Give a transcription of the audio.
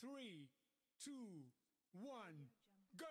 3, 2, 1, go!